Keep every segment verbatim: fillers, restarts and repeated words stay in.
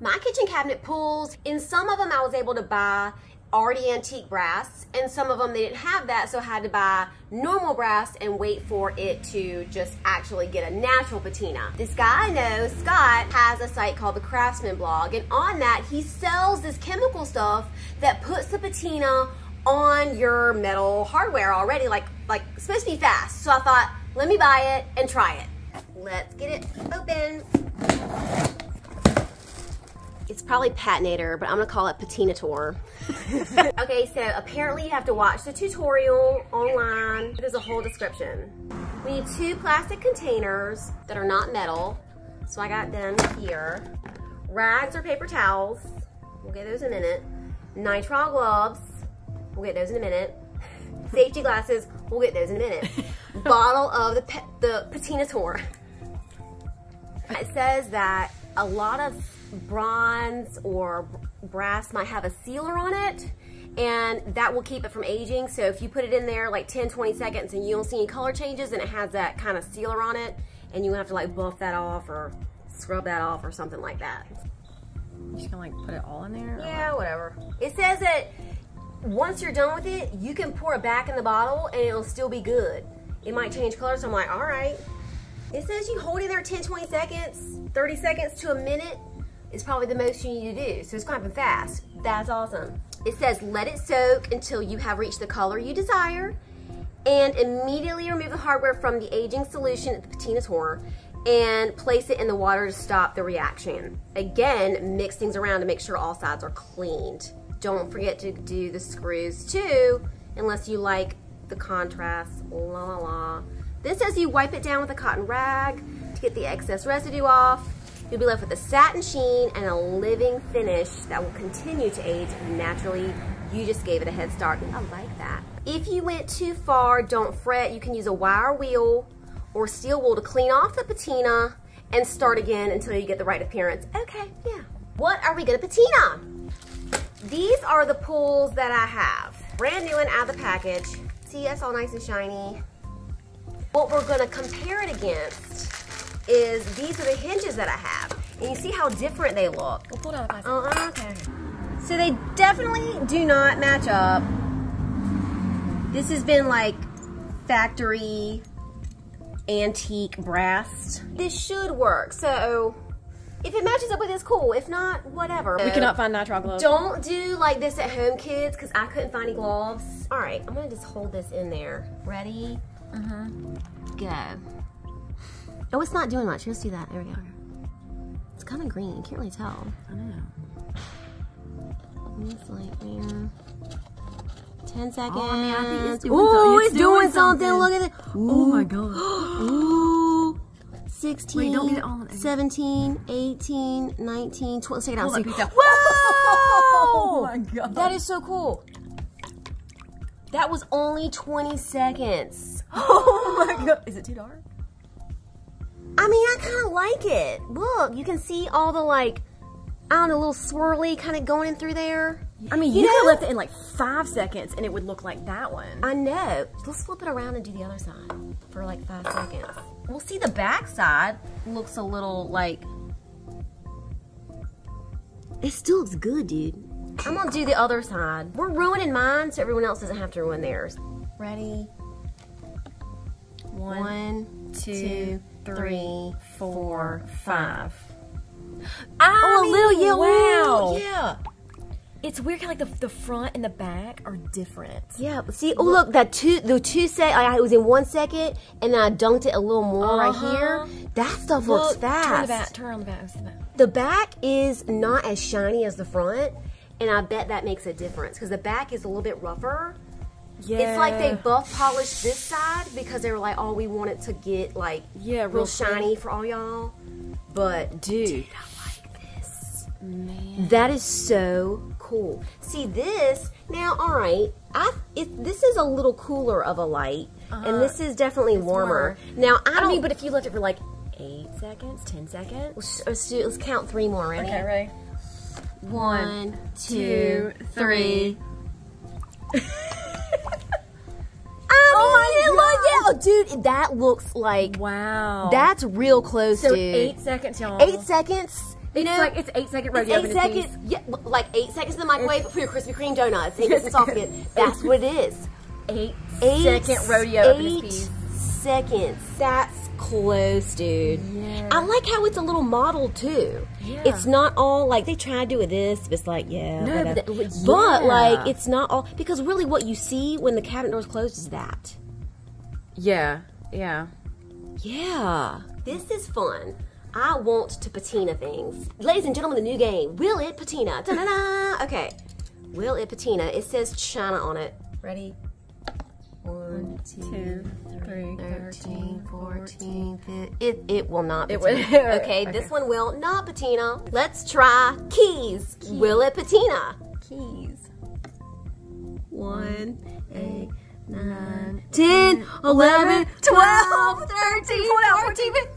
my kitchen cabinet pulls. In some of them I was able to buy already antique brass, and some of them they didn't have that, so I had to buy normal brass and wait for it to just actually get a natural patina. This guy I know, Scott, has a site called The Craftsman Blog, and on that he sells this chemical stuff that puts the patina on your metal hardware already, like like it's supposed to be fast. So I thought, let me buy it and try it. Let's get it open. It's probably Patinator, but I'm gonna call it Patinator. Okay, so apparently you have to watch the tutorial online. There's a whole description. We need two plastic containers that are not metal. So I got them here. Rags or paper towels. We'll get those in a minute. Nitrile gloves. We'll get those in a minute. Safety glasses. We'll get those in a minute. Bottle of the, pa the Patinator. It says that a lot of bronze or brass might have a sealer on it, and that will keep it from aging. So if you put it in there like ten, twenty seconds and you don't see any color changes and it has that kind of sealer on it, and you have to like buff that off or scrub that off or something like that. You just gonna like put it all in there? Yeah, whatever. It says that once you're done with it, you can pour it back in the bottle and it'll still be good. It might change color, so I'm like, all right. It says you hold it there ten, twenty seconds, thirty seconds to a minute. It's probably the most you need to do, so it's gonna happen fast. That's awesome. It says let it soak until you have reached the color you desire, and immediately remove the hardware from the aging solution at the Patinator and place it in the water to stop the reaction. Again, mix things around to make sure all sides are cleaned. Don't forget to do the screws too, unless you like the contrast, la la la. This says you wipe it down with a cotton rag to get the excess residue off. You'll be left with a satin sheen and a living finish that will continue to age naturally. You just gave it a head start. I like that. If you went too far, don't fret. You can use a wire wheel or steel wool to clean off the patina and start again until you get the right appearance. Okay, yeah. What are we gonna patina? These are the pulls that I have. Brand new and out of the package. See, that's all nice and shiny. What we're gonna compare it against is these are the hinges that I have. And you see how different they look. We'll pull down the plastic. Uh-uh, okay. So they definitely do not match up. This has been like factory antique brass. This should work. So if it matches up with this, cool. If not, whatever. We cannot find nitrile gloves. Don't do like this at home, kids, because I couldn't find any gloves. All right, I'm gonna just hold this in there. Ready? Uh-huh. Go. Oh, it's not doing much. Let's do that. There we go. It's kind of green. You can't really tell. I know. It's like, man. ten seconds. Oh, I mean, I think it's doing, ooh, so it's it's doing, doing something. something. Look at it. Oh, my God. Ooh. sixteen. Wait, don't get it all in. seventeen, eighteen, nineteen, twenty. Let's take it out. Whoa! Oh, my God. That is so cool. That was only twenty seconds. Oh, my God. Is it too dark? I mean, I kind of like it. Look, you can see all the, like, I don't know, little swirly kind of going in through there. I mean, you, you know, could have left it in like five seconds and it would look like that one. I know. Let's flip it around and do the other side for like five seconds. We'll see the back side looks a little like, it still looks good, dude. I'm gonna do the other side. We're ruining mine so everyone else doesn't have to ruin theirs. Ready? One, One two, two. Three, four, five. I oh, mean, little yellow. Wow. Yeah. It's weird, kind of like the, the front and the back are different. Yeah. See, oh look, that two, the two sec. I, it was in one second, and then I dunked it a little more uh-huh. right here. That stuff look, looks fast. Turn the back. Turn on the back. the back. The back is not as shiny as the front, and I bet that makes a difference because the back is a little bit rougher. Yeah. It's like they buff polished this side because they were like, oh, we want it to get like yeah, real, real shiny for all y'all. But dude, dude, I like this. Man. That is so cool. See this, now all right, I, it, this is a little cooler of a light uh-huh. and this is definitely warmer. warmer. Now I, I don't mean, but if you left it for like eight seconds, ten seconds. Let's, let's, do, let's count three more, ready? Okay, ready? One, two, three. Oh, dude, that looks like, wow. That's real close, so dude. So eight seconds, y'all. Eight seconds, It's know, like it's eight second rodeo. It's eight seconds, yeah, like eight seconds in the microwave it's, for your Krispy Kreme donuts. And yes, soft it. That's what it is. Eight, eight second rodeo. Eight piece. seconds. That's close, dude. Yeah. I like how it's a little model too. Yeah. It's not all like they try to do with this. But it's like yeah, no, but, that, but, yeah. but like it's not all because really what you see when the cabinet doors closed is that. Yeah. Yeah. Yeah. This is fun. I want to patina things. Ladies and gentlemen, the new game. Will it patina? Da-da-da. Okay. Will it patina? It says China on it. Ready? one, two, three, thirteen, fourteen, fifteen. It, it will not patina. It will. Okay, okay, this one will not patina. Let's try keys. keys. Will it patina? Keys. One, eight. nine, ten, eleven, twelve, thirteen, fourteen, fifteen.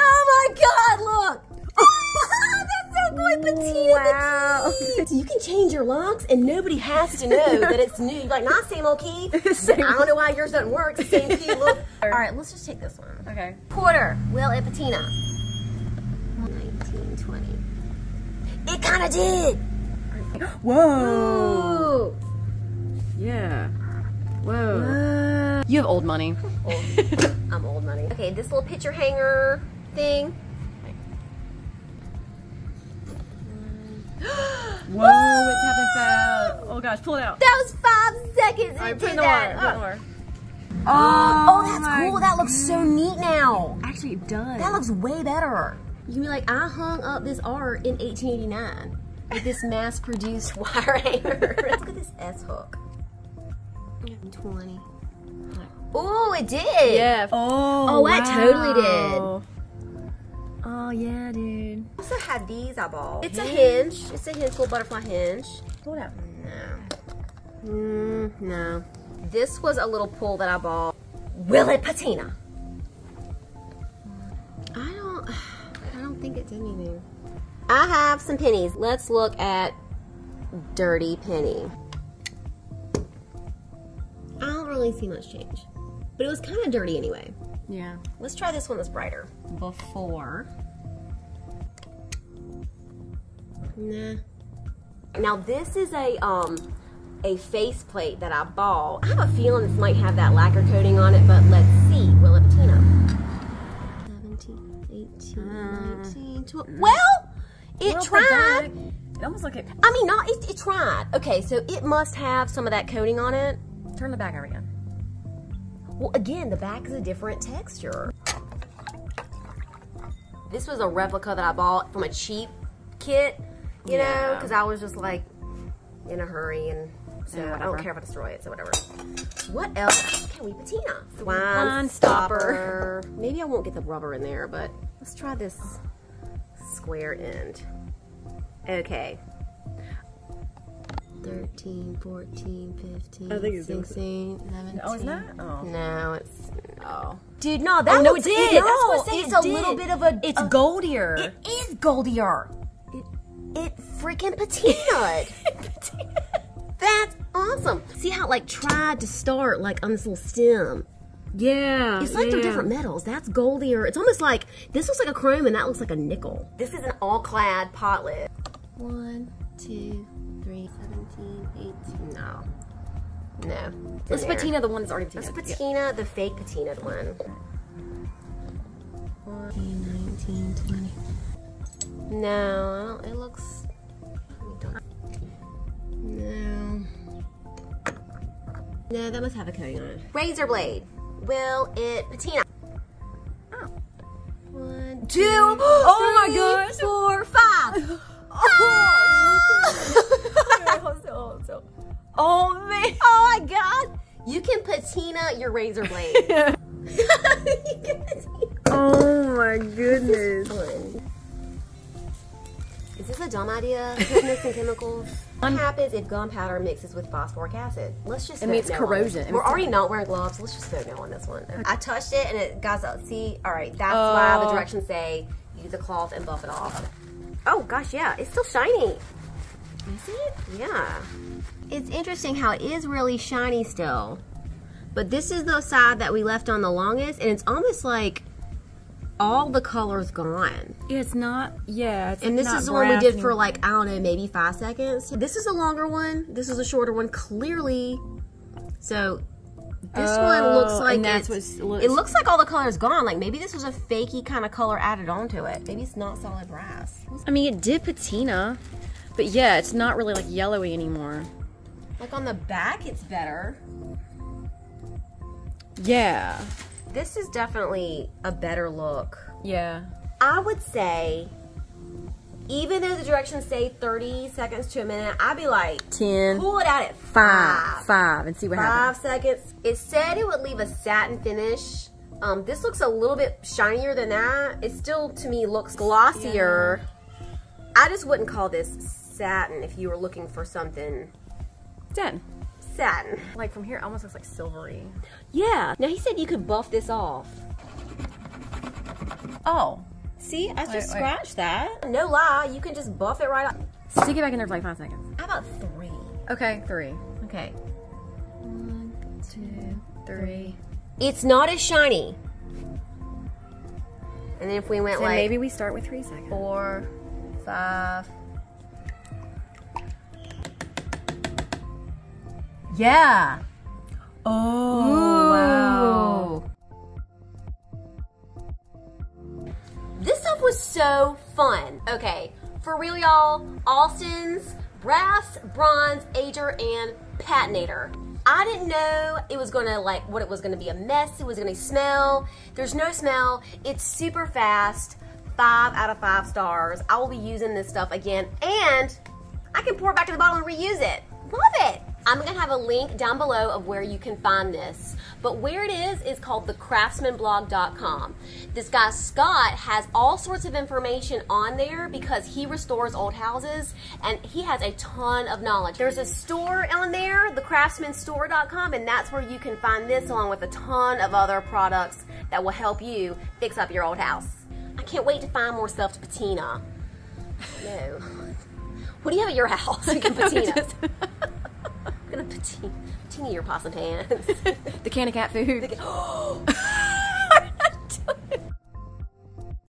Oh my God, look. Oh, that's so cool, patina. Wow. So you can change your locks and nobody has to know that it's new. You're like, nah, same old key. Same. I don't know why yours doesn't work. Same key, look. All right, let's just take this one. Okay. Quarter, will it patina? nineteen, twenty. It kind of did. Whoa. Whoa. Yeah. Whoa. Whoa. You have old money. Old. I'm old money. Okay, this little picture hanger thing. Whoa, Whoa, it's happened fast. Oh gosh, pull it out. That was five seconds. All right, put it in the water. Put it in the water. Oh, oh, oh that's cool. God. That looks so neat now. Actually, it does. That looks way better. You can be like, I hung up this art in eighteen eighty-nine. With this mass-produced wire hanger. Look at this S-hook. twenty. Oh, it did! Yeah. Oh, oh wow. It totally did. Oh, yeah, dude. I also have these I bought. It's yeah. a hinge. It's a hinge, little butterfly hinge. Hold up. No. Mm, no. This was a little pull that I bought. Will it patina? I don't... I don't think it did anything. I have some pennies. Let's look at Dirty Penny. I don't really see much change, but it was kind of dirty anyway. Yeah. Let's try this one that's brighter. Before. Nah. Now this is a um a face plate that I bought. I have a feeling this might have that lacquer coating on it, but let's see. Will it patina? seventeen, eighteen, nineteen, twenty. Well. It well, tried. It almost like it. I mean, not. It, it tried. Okay, so it must have some of that coating on it. Turn the back over again. Well, again, the back is a different texture. This was a replica that I bought from a cheap kit, you yeah. know, because I was just like in a hurry and so yeah, I don't care if I destroy it, so whatever. What else can we patina? Swine stopper. Maybe I won't get the rubber in there, but let's try this. Square end. Okay. thirteen, fourteen, fifteen, I think it's sixteen, seventeen. Oh, is that? Oh. No, it's, no. Dude, no, that oh, no, it did. It, no, that's what it it's did. a little bit of a, it's a, goldier. It is goldier. It, it freaking patinaed. That's awesome. See how it like tried to start like on this little stem. Yeah, it's like yeah. they're different metals. That's goldier. It's almost like this looks like a chrome and that looks like a nickel. This is an all clad pot lid. one, two, three, seventeen, eighteen. No, no. Let's patina the one that's already patina. Let's patina yeah. the fake patinaed one. nineteen, twenty. No, I don't, it looks. No. No, that must have a coating on it. Razor blade. Will it patina? Oh. One, two, two three, oh my gosh. Four, five. Oh. Oh man. Oh my God. You can patina your razor blade. Yeah. You can patina. Oh my goodness. Is this a dumb idea? Goodness and chemicals. What happens if gunpowder mixes with phosphoric acid? Let's just. It means no corrosion. It We're already corrosion. not wearing gloves. Let's just vote no on this one. Okay. I touched it and it guys, see, all right, that's oh. why the directions say use a cloth and buff it off. Oh gosh, yeah, it's still shiny. Is it? Yeah. It's interesting how it is really shiny still, but this is the side that we left on the longest, and it's almost like all the color's gone. It's not, yeah. It's and this not is the one we did for like, I don't know, maybe five seconds. This is a longer one. This is a shorter one, clearly. So this oh, one looks like that's it's, looks. It looks like all the color's gone. Like maybe this was a fakey kind of color added onto it. Maybe it's not solid brass. I mean, it did patina, but yeah, it's not really like yellowy anymore. Like on the back, it's better. Yeah. This is definitely a better look. Yeah. I would say, even though the directions say thirty seconds to a minute, I'd be like, ten. Pull it out at five. Five, five and see what happens. Five seconds. It said it would leave a satin finish. Um, this looks a little bit shinier than that. It still, to me, looks glossier. Yeah. I just wouldn't call this satin if you were looking for something. Done. Satin. Like from here, it almost looks like silvery. Yeah. Now he said you could buff this off. Oh. See, I wait, just scratched wait. that. No lie, you can just buff it right up. Stick it back in there for like five seconds. How about three? Okay, three. Okay. One, two, three. It's not as shiny. And then if we went so like. Maybe we start with three seconds. Four, five. Yeah. Oh, ooh. Wow. This stuff was so fun. Okay, for real y'all, Austin's Brass, Bronze, Ager, and Patinator. I didn't know it was gonna like, what it was gonna be a mess, it was gonna smell. There's no smell, it's super fast, five out of five stars. I will be using this stuff again, and I can pour it back to the bottle and reuse it. Love it. I'm gonna have a link down below of where you can find this. But where it is is called the craftsman blog dot com. This guy Scott has all sorts of information on there because he restores old houses and he has a ton of knowledge. There's a store on there, the craftsman store dot com, and that's where you can find this along with a ton of other products that will help you fix up your old house. I can't wait to find more stuff to patina. No. What do you have at your house you can patina? Patina your possum pants. The can of cat food. The can